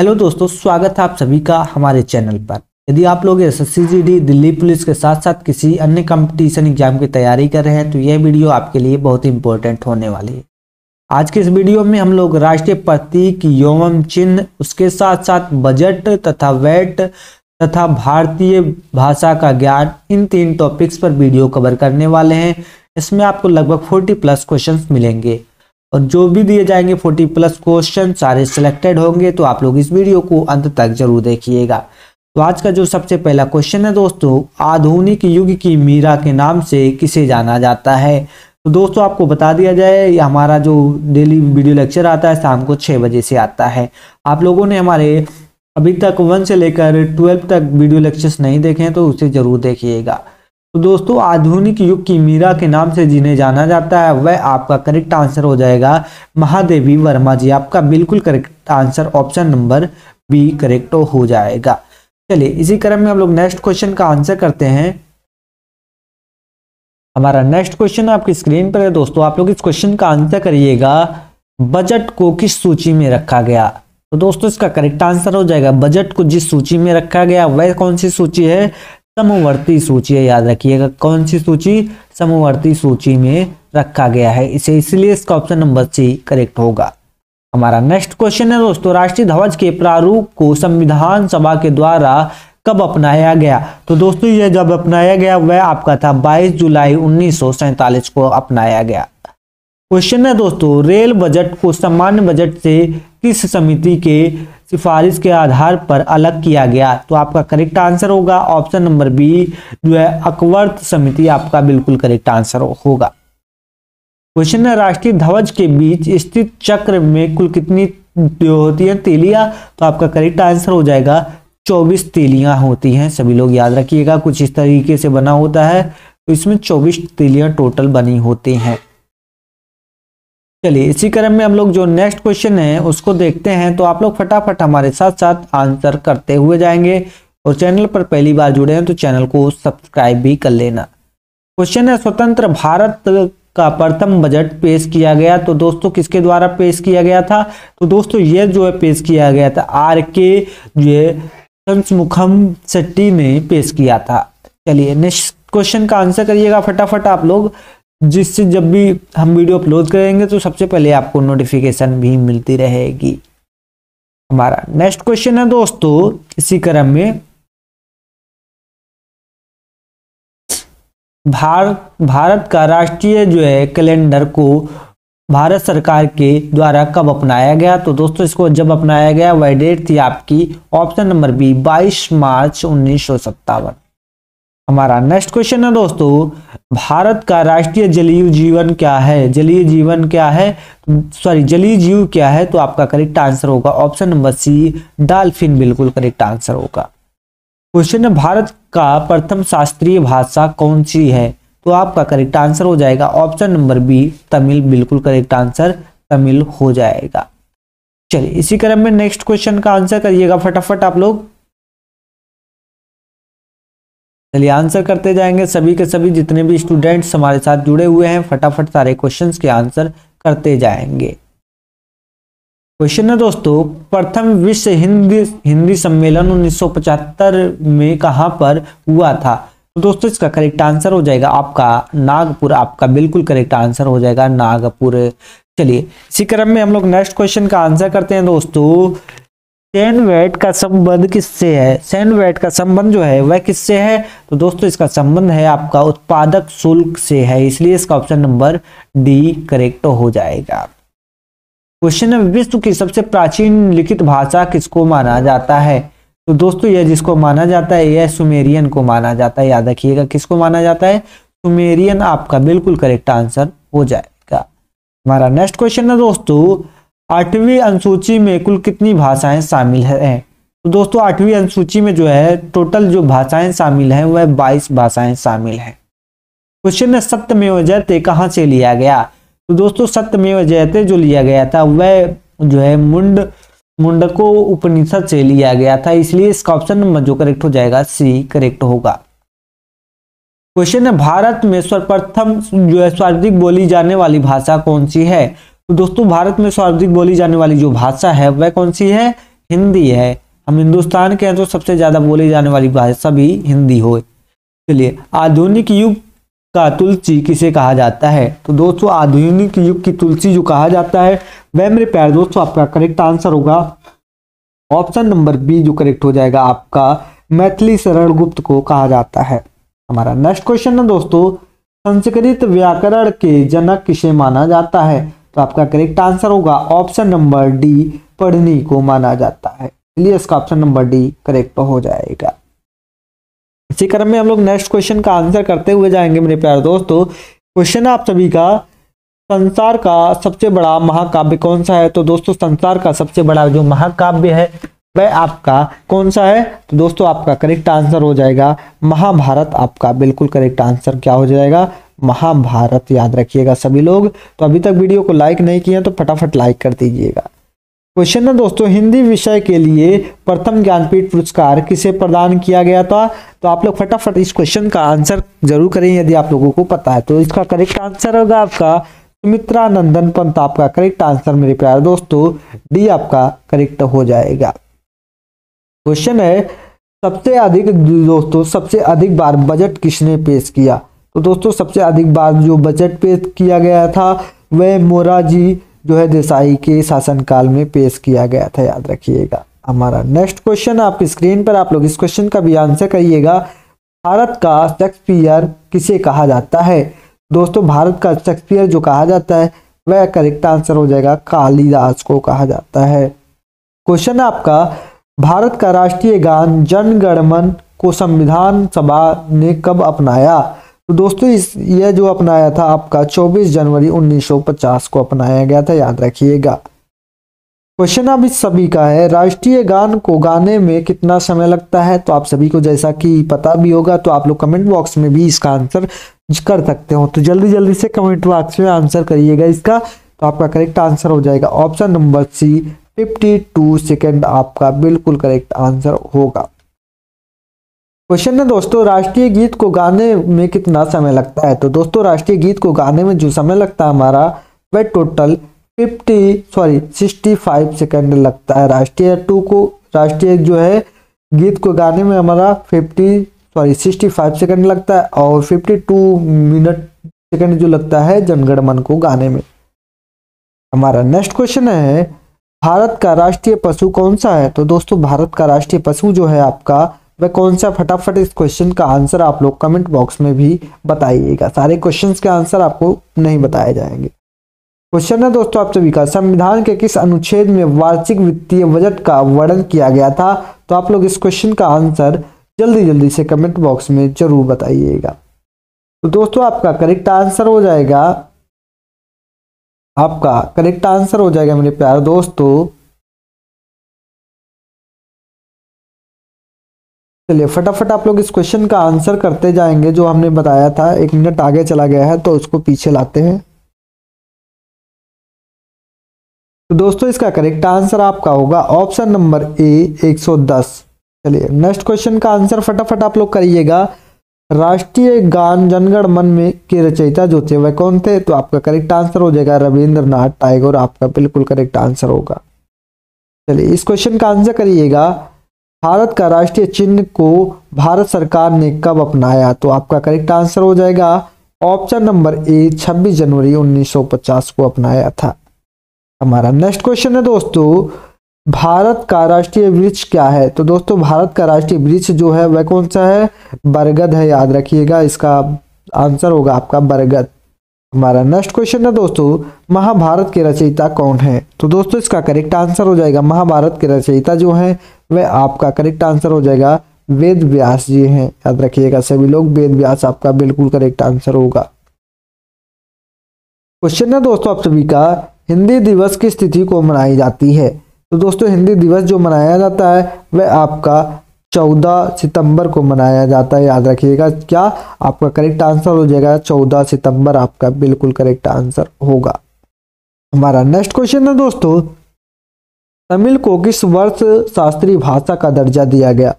Hello दोस्तों, स्वागत है आप सभी का हमारे चैनल पर। यदि आप लोग SSC GD दिल्ली पुलिस के साथ साथ किसी अन्य कंपटीशन एग्जाम की तैयारी कर रहे हैं तो यह वीडियो आपके लिए बहुत इंपॉर्टेंट होने वाली है। आज के इस वीडियो में हम लोग राष्ट्रीय प्रतीक एवं चिन्ह, उसके साथ साथ बजट तथा वैट तथा भारतीय भाषा का ज्ञान, इन तीन टॉपिक्स पर वीडियो कवर करने वाले हैं। इसमें आपको लगभग 40+ क्वेश्चन मिलेंगे और जो भी दिए जाएंगे 40+ क्वेश्चन सारे सिलेक्टेड होंगे, तो आप लोग इस वीडियो को अंत तक जरूर देखिएगा। तो आज का जो सबसे पहला क्वेश्चन है दोस्तों, आधुनिक युग की मीरा के नाम से किसे जाना जाता है? तो दोस्तों आपको बता दिया जाए, हमारा जो डेली वीडियो लेक्चर आता है शाम को 6 बजे से आता है। आप लोगों ने हमारे अभी तक 1 से लेकर 12 तक वीडियो लेक्चर्स नहीं देखे हैं तो उसे जरूर देखिएगा। तो दोस्तों आधुनिक युग की मीरा के नाम से जिन्हें जाना जाता है वह आपका करेक्ट आंसर हो जाएगा महादेवी वर्मा जी। आपका बिल्कुल correct answer option number B correct हो जाएगा। चलिए इसी क्रम में हम लोग नेक्स्ट क्वेश्चन का आंसर करते हैं। हमारा नेक्स्ट क्वेश्चन आपकी स्क्रीन पर है दोस्तों, आप लोग इस क्वेश्चन का आंसर करिएगा, बजट को किस सूची में रखा गया? तो दोस्तों इसका करेक्ट आंसर हो जाएगा, बजट को जिस सूची में रखा गया वह कौन सी सूची है? समवर्ती सूची है, याद रखिएगा। कौन सी सूची? समवर्ती सूची में रखा गया है इसे, इसलिए इसका ऑप्शन नंबर सी करेक्ट होगा। हमारा नेक्स्ट क्वेश्चन है दोस्तों, राष्ट्रीय ध्वज के प्रारूप को संविधान सभा के द्वारा कब अपनाया गया? तो दोस्तों यह जब अपनाया गया वह आपका था 22 जुलाई 1947 को अपनाया गया। क्वेश्चन है दोस्तों, रेल बजट को सामान्य बजट से किस समिति के सिफारिश के आधार पर अलग किया गया? तो आपका करेक्ट आंसर होगा ऑप्शन नंबर बी जो है अकवर्थ समिति, आपका बिल्कुल करेक्ट आंसर होगा। क्वेश्चन है, राष्ट्रीय ध्वज के बीच स्थित चक्र में कुल कितनी होती है तीलियां? तो आपका करेक्ट आंसर हो जाएगा 24 तीलियां होती हैं। सभी लोग याद रखिएगा, कुछ इस तरीके से बना होता है तो इसमें 24 तीलियां टोटल बनी होती हैं। चलिए इसी क्रम में हम लोग जो नेक्स्ट क्वेश्चन है उसको देखते हैं, तो आप लोग फटाफट हमारे साथ साथ आंसर करते हुए जाएंगे और चैनल पर पहली बार जुड़े हैं तो चैनल को सब्सक्राइब भी कर लेना। क्वेश्चन है, स्वतंत्र भारत का प्रथम बजट पेश किया गया, तो दोस्तों किसके द्वारा पेश किया गया था? तो दोस्तों यह जो है पेश किया गया था RK जो है शनमुखम चेट्टी ने पेश किया था। चलिए नेक्स्ट क्वेश्चन का आंसर करिएगा फटाफट आप लोग, जिससे जब भी हम वीडियो अपलोड करेंगे तो सबसे पहले आपको नोटिफिकेशन भी मिलती रहेगी। हमारा नेक्स्ट क्वेश्चन है दोस्तों इसी क्रम में, भारत का राष्ट्रीय जो है कैलेंडर को भारत सरकार के द्वारा कब अपनाया गया? तो दोस्तों इसको जब अपनाया गया वह डेट थी आपकी ऑप्शन नंबर बी 22 मार्च 1957। हमारा नेक्स्ट क्वेश्चन है दोस्तों, भारत का राष्ट्रीय जलीय जीवन क्या है? जलीय जीव क्या है? तो आपका करेक्ट आंसर होगा ऑप्शन नंबर सी डॉल्फिन, बिल्कुल करेक्ट आंसर होगा। क्वेश्चन है, भारत का प्रथम शास्त्रीय भाषा कौन सी है? तो आपका करेक्ट आंसर हो जाएगा ऑप्शन नंबर बी तमिल, बिल्कुल करेक्ट आंसर तमिल हो जाएगा। चलिए इसी क्रम में नेक्स्ट क्वेश्चन का आंसर करिएगा फटाफट आप लोग। चलिए आंसर करते जाएंगे, सभी के सभी जितने भी स्टूडेंट्स हमारे साथ जुड़े हुए हैं फटाफट सारे क्वेश्चंस के आंसर करते जाएंगे। क्वेश्चन है दोस्तों, प्रथम विश्व हिंदी सम्मेलन 1975 में कहाँ पर हुआ था? तो दोस्तों इसका करेक्ट आंसर हो जाएगा आपका नागपुर, आपका बिल्कुल करेक्ट आंसर हो जाएगा नागपुर। चलिए इसी क्रम में हम लोग नेक्स्ट क्वेश्चन का आंसर करते हैं दोस्तों, सेन वेट का संबंध किससे है? सेन वेट का संबंध जो है वह किससे है? तो दोस्तों इसका संबंध है आपका उत्पादक शुल्क से है, इसलिए इसका ऑप्शन नंबर डी करेक्ट हो जाएगा। क्वेश्चन है, विश्व की सबसे प्राचीन लिखित भाषा किसको माना जाता है? तो दोस्तों यह जिसको माना जाता है यह सुमेरियन को माना जाता है, याद रखिएगा। किसको माना जाता है? सुमेरियन, आपका बिल्कुल करेक्ट आंसर हो जाएगा। हमारा नेक्स्ट क्वेश्चन है दोस्तों, 8वीं अनुसूची में कुल कितनी भाषाएं शामिल हैं? तो दोस्तों 8वीं अनुसूची में जो है टोटल जो भाषाएं शामिल हैं वह 22 भाषाएं शामिल हैं। क्वेश्चन है, सत्यमेव जयते कहाँ से लिया गया? तो दोस्तों सत्यमेव जयते जो लिया गया था वह जो है मुंड मुंडको उपनिषद से लिया गया था, इसलिए इसका ऑप्शन नंबर जो करेक्ट हो जाएगा सी करेक्ट होगा। क्वेश्चन है, भारत में सर्वप्रथम जो है सर्वाधिक बोली जाने वाली भाषा कौन सी है? तो दोस्तों भारत में सर्वाधिक बोली जाने वाली जो भाषा है वह कौन सी है? हिंदी है। हम हिंदुस्तान के हैं तो सबसे ज़्यादा बोली जाने वाली भाषा भी हिंदी हो। चलिए, आधुनिक युग का तुलसी किसे कहा जाता है? तो दोस्तों आधुनिक युग की तुलसी जो कहा जाता है वह मेरे प्यारे दोस्तों आपका करेक्ट आंसर होगा ऑप्शन नंबर बी जो करेक्ट हो जाएगा आपका मैथिली शरण गुप्त को कहा जाता है। हमारा नेक्स्ट क्वेश्चन है दोस्तों, संस्कृत व्याकरण के जनक किसे माना जाता है? तो आपका करेक्ट आंसर होगा ऑप्शन नंबर डी पाणिनि को माना जाता है। इसलिए इसका ऑप्शन नंबर डी करेक्ट हो जाएगा। इसी क्रम में हम लोग नेक्स्ट क्वेश्चन का आंसर करते हुए जाएंगे मेरे प्यारे दोस्तों। क्वेश्चन आप सभी का, संसार का सबसे बड़ा महाकाव्य कौन सा है? तो दोस्तों संसार का सबसे बड़ा जो महाकाव्य है वह आपका कौन सा है? तो दोस्तों आपका करेक्ट आंसर हो जाएगा महाभारत। आपका बिल्कुल करेक्ट आंसर क्या हो जाएगा? महाभारत। याद रखिएगा सभी लोग। तो अभी तक वीडियो को लाइक नहीं किया तो फटाफट लाइक कर दीजिएगा। क्वेश्चन है दोस्तों, हिंदी विषय के लिए प्रथम ज्ञानपीठ पुरस्कार किसे प्रदान किया गया था? तो आप लोग फटाफट इस क्वेश्चन का आंसर जरूर करें यदि आप लोगों को पता है। तो इसका करेक्ट आंसर होगा आपका सुमित्रा नंदन पंत। आपका करेक्ट आंसर मेरे प्यारे दोस्तों डी आपका करेक्ट हो जाएगा। क्वेश्चन है, सबसे अधिक बार बजट किसने पेश किया? तो दोस्तों सबसे अधिक बार जो बजट पेश किया गया था वह मोरारजी जो है देसाई के शासनकाल में पेश किया गया था। याद रखिएगा। हमारा नेक्स्ट क्वेश्चन आपकी स्क्रीन पर, आप लोग इस क्वेश्चन का भी आंसर करिएगा। भारत का शेक्सपियर किसे कहा जाता है? दोस्तों भारत का शेक्सपियर जो कहा जाता है वह करेक्ट आंसर हो जाएगा कालिदास को कहा जाता है। क्वेश्चन आपका, भारत का राष्ट्रीय गान जन गण मन को संविधान सभा ने कब अपनाया? तो दोस्तों यह जो अपनाया था आपका 24 जनवरी 1950 को अपनाया गया था। याद रखिएगा। क्वेश्चन आप सभी का है, राष्ट्रीय गान को गाने में कितना समय लगता है? तो आप सभी को जैसा कि पता भी होगा तो आप लोग कमेंट बॉक्स में भी इसका आंसर कर सकते हो। तो जल्दी जल्दी से कमेंट बॉक्स में आंसर करिएगा इसका। तो आपका करेक्ट आंसर हो जाएगा ऑप्शन नंबर सी 52 सेकेंड। आपका बिल्कुल करेक्ट आंसर होगा। क्वेश्चन है दोस्तों, राष्ट्रीय गीत को गाने में कितना समय लगता है? तो दोस्तों राष्ट्रीय गीत को गाने में जो समय लगता है हमारा वह टोटल 65 सेकेंड लगता है। राष्ट्रीय जो है गीत को गाने में हमारा 65 सेकंड लगता है और 52 सेकंड जो लगता है जनगणमन को गाने में। हमारा नेक्स्ट क्वेश्चन है, भारत का राष्ट्रीय पशु कौन सा है? तो दोस्तों भारत का राष्ट्रीय पशु जो है आपका वह कौन सा? फटाफट इस क्वेश्चन का आंसर आप लोग कमेंट बॉक्स में भी बताइएगा। सारे क्वेश्चंस के आंसर आपको नहीं बताए जाएंगे। क्वेश्चन है दोस्तों आप सभी का, संविधान के किस अनुच्छेद में वार्षिक वित्तीय बजट का वर्णन किया गया था? तो आप लोग इस क्वेश्चन का आंसर जल्दी जल्दी से कमेंट बॉक्स में जरूर बताइएगा। तो दोस्तों आपका करेक्ट आंसर हो जाएगा मेरे प्यारे दोस्तों। चलिए फटाफट आप लोग इस क्वेश्चन का आंसर करते जाएंगे। जो हमने बताया था 1 मिनट आगे चला गया है तो उसको पीछे लाते हैं। तो दोस्तों इसका करेक्ट आंसर आपका होगा ऑप्शन नंबर ए 110। चलिए नेक्स्ट क्वेश्चन का आंसर फटाफट आप लोग करिएगा। राष्ट्रीय गान जनगण मन में के रचयिता जो थे वह कौन थे? तो आपका करेक्ट आंसर हो जाएगा रविन्द्र नाथ टैगोर। आपका बिल्कुल करेक्ट आंसर होगा। चलिए इस क्वेश्चन का आंसर करिएगा, भारत का राष्ट्रीय चिन्ह को भारत सरकार ने कब अपनाया? तो आपका करेक्ट आंसर हो जाएगा ऑप्शन नंबर ए 26 जनवरी 1950 को अपनाया था। हमारा नेक्स्ट क्वेश्चन है दोस्तों, भारत का राष्ट्रीय वृक्ष क्या है? तो दोस्तों भारत का राष्ट्रीय वृक्ष जो है वह कौन सा है? बरगद है। याद रखिएगा इसका आंसर होगा आपका बरगद। हमारा नेक्स्ट क्वेश्चन है दोस्तों, महाभारत के रचयिता कौन है? तो दोस्तों इसका करेक्ट आंसर हो जाएगा, महाभारत के रचयिता जो है वह आपका करेक्ट आंसर हो जाएगा वेद व्यास जी हैं। याद रखिएगा सभी लोग, वेद व्यास आपका बिल्कुल करेक्ट आंसर होगा। क्वेश्चन है दोस्तों आप सभी का, हिंदी दिवस किस तिथि को मनाई जाती है? तो दोस्तों हिंदी दिवस जो मनाया जाता है वह आपका 14 सितंबर को मनाया जाता है। याद रखिएगा क्या? आपका करेक्ट आंसर हो जाएगा 14 सितंबर। आपका बिल्कुल करेक्ट आंसर होगा। हमारा नेक्स्ट क्वेश्चन है दोस्तों, तमिल को किस वर्ष शास्त्रीय भाषा का दर्जा दिया गया?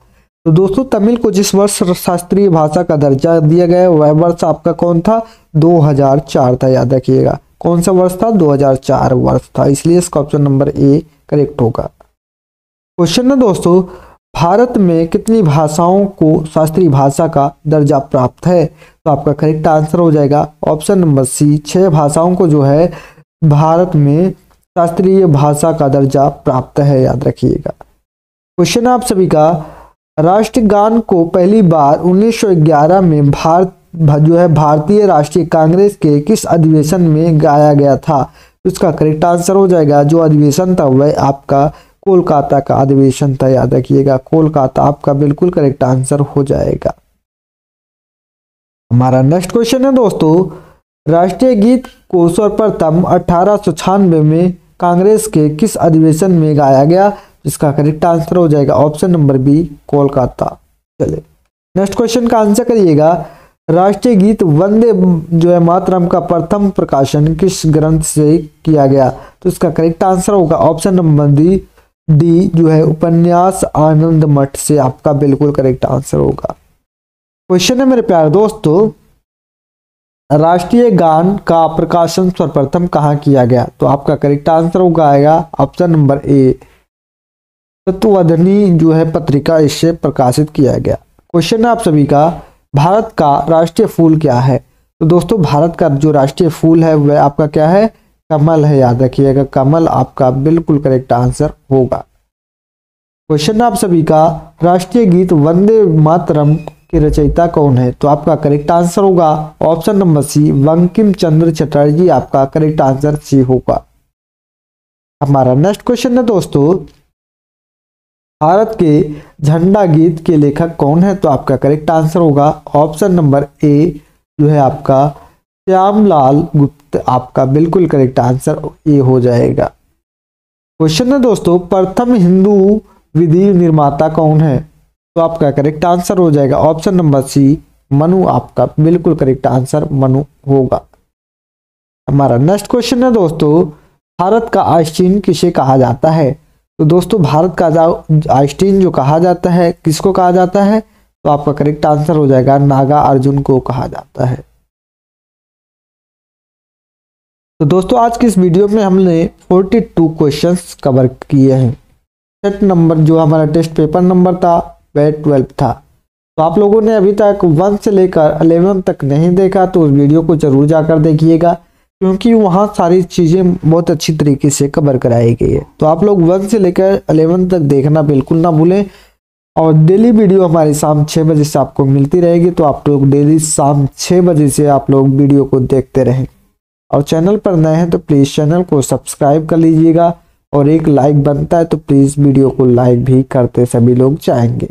तो दोस्तों तमिल को जिस वर्ष शास्त्रीय भाषा का दर्जा दिया गया वह वर्ष आपका कौन था? 2004 था। याद रखिएगा कौन सा वर्ष था? 2004 वर्ष था। इसलिए इसका ऑप्शन नंबर ए करेक्ट होगा। क्वेश्चन ना दोस्तों, भारत में कितनी भाषाओं को शास्त्रीय भाषा का दर्जा प्राप्त है? तो आपका करेक्ट आंसर हो जाएगा ऑप्शन नंबर सी, 6 भाषाओं को जो है भारत में शास्त्रीय भाषा का दर्जा प्राप्त है, याद रखिएगा। क्वेश्चन आप सभी का, राष्ट्रगान को पहली बार 1911 में भारतीय राष्ट्रीय कांग्रेस के किस अधिवेशन में गाया गया था? इसका करेक्ट आंसर हो जाएगा, जो अधिवेशन था वह आपका कोलकाता का अधिवेशन था, याद रखिएगा कोलकाता आपका बिल्कुल करेक्ट आंसर हो जाएगा। हमारा नेक्स्ट क्वेश्चन है दोस्तों, राष्ट्रीय गीत को सर्वप्रथम 1896 में कांग्रेस के किस अधिवेशन में गाया गया? इसका करेक्ट आंसर हो जाएगा ऑप्शन नंबर बी, कोलकाता। चलिए नेक्स्ट क्वेश्चन का आंसर करिएगा, राष्ट्रीय गीत वंदे जो है मातरम का प्रथम प्रकाशन किस ग्रंथ से किया गया? तो इसका करेक्ट आंसर होगा ऑप्शन नंबर डी जो है उपन्यास आनंद मठ से आपका बिल्कुल करेक्ट आंसर होगा। क्वेश्चन है मेरे प्यारे दोस्तों, राष्ट्रीय गान का प्रकाशन सर्वप्रथम कहाँ किया गया? तो आपका करेक्ट आंसर होगा आएगा ऑप्शन नंबर ए, तत्वधनी जो है पत्रिका इससे प्रकाशित किया गया। क्वेश्चन आप सभी का, भारत का राष्ट्रीय फूल क्या है? तो दोस्तों भारत का जो राष्ट्रीय फूल है वह आपका क्या है? कमल है, याद रखिएगा कमल आपका बिल्कुल करेक्ट आंसर होगा। क्वेश्चन आप सभी का, राष्ट्रीय गीत वंदे मातरम के रचयिता कौन है? तो आपका करेक्ट आंसर होगा option number C, Bankim Chandra Chatterjee आपका करेक्ट आंसर सी होगा। हमारा नेक्स्ट क्वेश्चन है दोस्तों, भारत के झंडा गीत के लेखक कौन है? तो आपका करेक्ट आंसर होगा ऑप्शन नंबर ए जो है आपका श्यामलाल गुप्त आपका बिल्कुल करेक्ट आंसर ए हो जाएगा। क्वेश्चन है दोस्तों, प्रथम हिंदू विधि निर्माता कौन है? तो आपका करेक्ट आंसर हो जाएगा ऑप्शन नंबर सी, मनु आपका बिल्कुल करेक्ट आंसर मनु होगा। हमारा नेक्स्ट क्वेश्चन है दोस्तों, भारत का आइंस्टीन किसे कहा जाता है? तो दोस्तों भारत का आइंस्टीन जो कहा जाता है किसको कहा जाता है? तो आपका करेक्ट आंसर हो जाएगा नागा अर्जुन को कहा जाता है। तो दोस्तों आज की इस वीडियो में हमने 42 क्वेश्चंस कवर किए हैं। सेट नंबर जो हमारा टेस्ट पेपर नंबर था वह 12 था। तो आप लोगों ने अभी तक 1 से लेकर 11 तक नहीं देखा तो उस वीडियो को जरूर जाकर देखिएगा, क्योंकि वहाँ सारी चीज़ें बहुत अच्छी तरीके से कवर कराई गई है। तो आप लोग 1 से लेकर 11 तक देखना बिल्कुल ना भूलें, और डेली वीडियो हमारी शाम 6 बजे से आपको मिलती रहेगी। तो आप लोग डेली शाम 6 बजे से आप लोग वीडियो को देखते रहें, और चैनल पर नए हैं तो प्लीज़ चैनल को सब्सक्राइब कर लीजिएगा, और एक लाइक बनता है तो प्लीज़ वीडियो को लाइक भी करते सभी लोग चाहेंगे।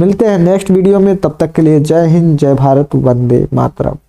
मिलते हैं नेक्स्ट वीडियो में, तब तक के लिए जय हिंद, जय भारत, वंदे मातरम।